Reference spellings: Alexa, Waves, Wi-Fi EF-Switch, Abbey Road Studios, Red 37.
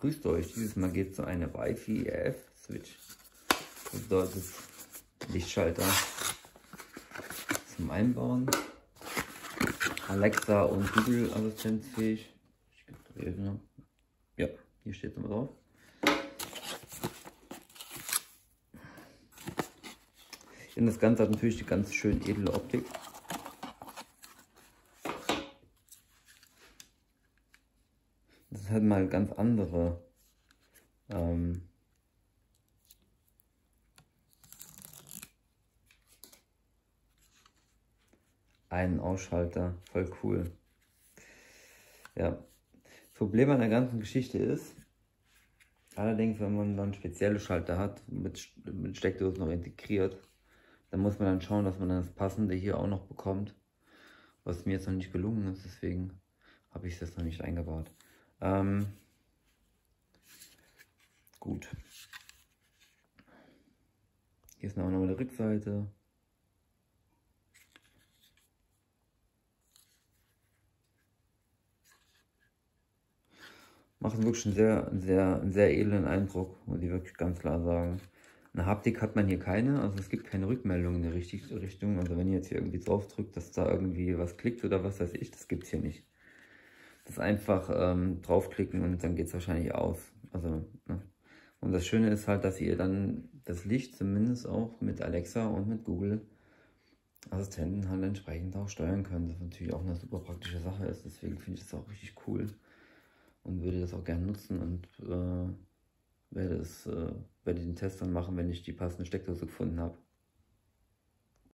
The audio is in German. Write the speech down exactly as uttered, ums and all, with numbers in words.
Grüßt euch, dieses Mal geht es um eine Wi-Fi E F-Switch. Das bedeutet Lichtschalter zum Einbauen, Alexa und Google assistenzfähig. Ja, hier steht es immer drauf. Denn das Ganze hat natürlich die ganz schön edle Optik. Das hat mal ganz andere ähm, einen Ausschalter, voll cool. Ja. Das Problem an der ganzen Geschichte ist, allerdings, wenn man dann spezielle Schalter hat, mit, mit Steckdosen noch integriert, dann muss man dann schauen, dass man dann das Passende hier auch noch bekommt, was mir jetzt noch nicht gelungen ist, deswegen habe ich das noch nicht eingebaut. Ähm, gut. Hier ist noch eine der Rückseite. Macht wirklich einen sehr, sehr, sehr edlen Eindruck, muss ich wirklich ganz klar sagen. Eine Haptik hat man hier keine, also es gibt keine Rückmeldung in der richtigen Richtung. Also wenn ihr jetzt hier irgendwie drauf drückt, dass da irgendwie was klickt oder was weiß ich, das gibt es hier nicht. Das einfach ähm, draufklicken und dann geht es wahrscheinlich aus. Also, ne? Und das Schöne ist halt, dass ihr dann das Licht zumindest auch mit Alexa und mit Google Assistenten halt entsprechend auch steuern könnt. Das natürlich auch eine super praktische Sache ist, deswegen finde ich das auch richtig cool und würde das auch gerne nutzen und äh, werde es, äh, werde den Test dann machen, wenn ich die passende Steckdose gefunden habe.